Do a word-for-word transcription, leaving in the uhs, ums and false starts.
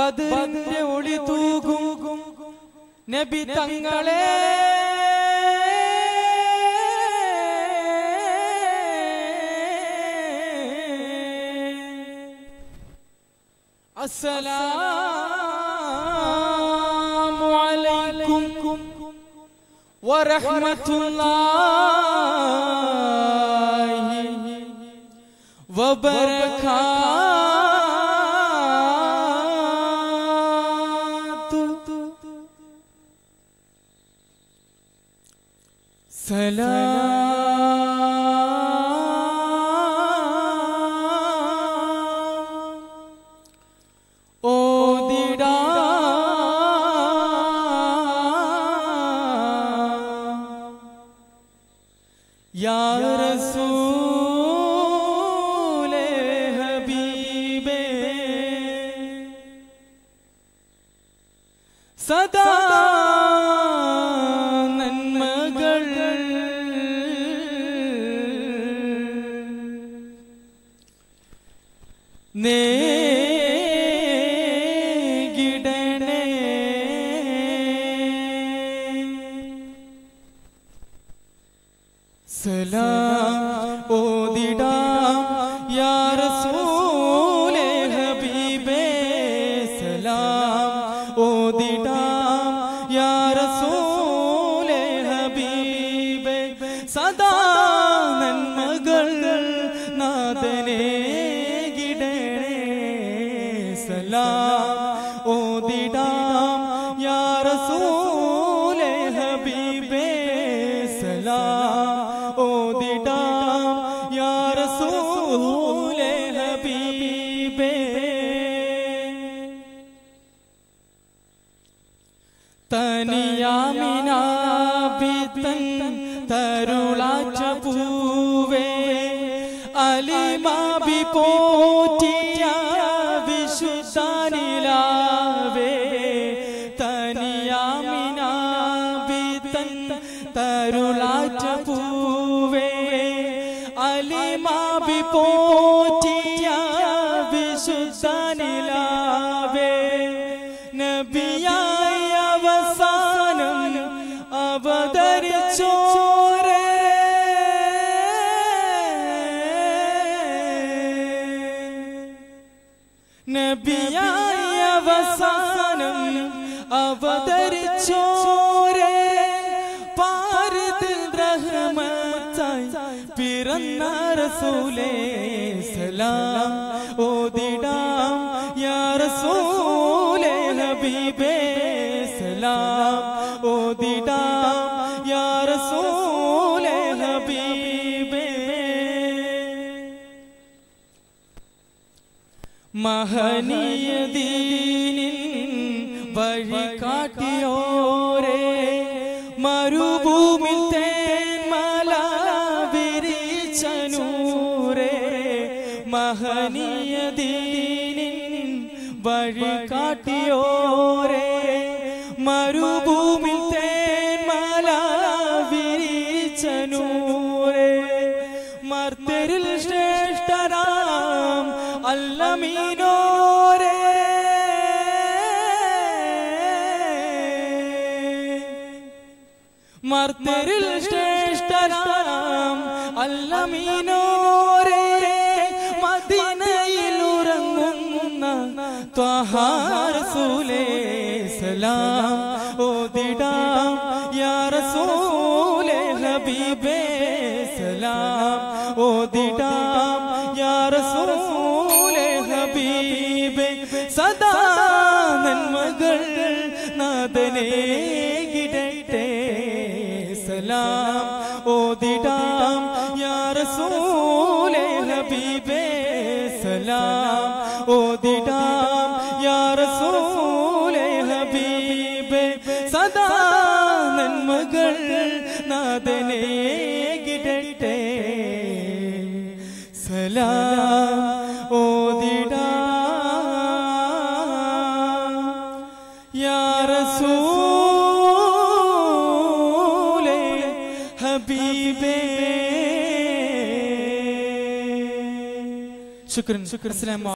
ബദറിന്റെ ഒളി തൂകും നബി തങ്ങളെ السلام عليكم ورحمة الله وبركاته سلام یا رسول حبیب صدا مگر نے سلام او دیدا یا رسول حبیب سلام او دیدا یا رسول حبیب صدا مگر نادنے گڑنے سلام او دیدا یا رسول حبیب سلام തനിയാമിനാ ബിതൻ തരുളാച്ച പൂവേ അലിമാബി പോറ്റിയ വിശുദ്ധനിലാവേ തനിയാമിനാ ബിതൻ തരുളാച്ച പൂവേ അലിമാബി പോറ്റിയ വിശുദ്ധനിലാവേ നബിയാ നബിയായ അവസാനം അവതരിച്ചോരെ പാരത്തിൽ റഹ്മത്തായി പിറന്ന റസൂലേ സലാം ഓതിടാം യാ റസൂലേ ഹബീബേ സലാം ഓതിടാം യാ റസൂലേ ഹബീബേ മഹനീയ ദീനിൻ വഴി കാട്ടിയോരെ മരുഭൂമി തേന്മല വിരിച്ച നൂരെ മഹനീയ ദീനിൻ വഴി കാട്ടിയോരെ മരുഭൂമി തേന്മല വിരിച്ച നൂരെ മർത്യരിൽ ശ്രേഷ്ഠരാം അല്ലമീനോരെ മർത്യരിൽ ശ്രേഷ്ഠരാം അല്ലമീനോരെ മദീനയിൽ ഉറങ്ങുന്ന ത്വഹാ റസൂലേ സലാം ഓതിടാം യാ റസൂലേ ഹബീബേ സലാം ഓതിടാം യാ റസൂൽ സദാ നന്മകൾ നാഥനെ കിടട്ടെ സലാം ഓതിടാം യാ റസൂലേ ഹബീബേ സലാം ഓതിടാം യാ റസൂലേ ഹബീബേ സദാ നന്മകൾ നാഥനെ കിടട്ടെ സലാം شكرا شكرا.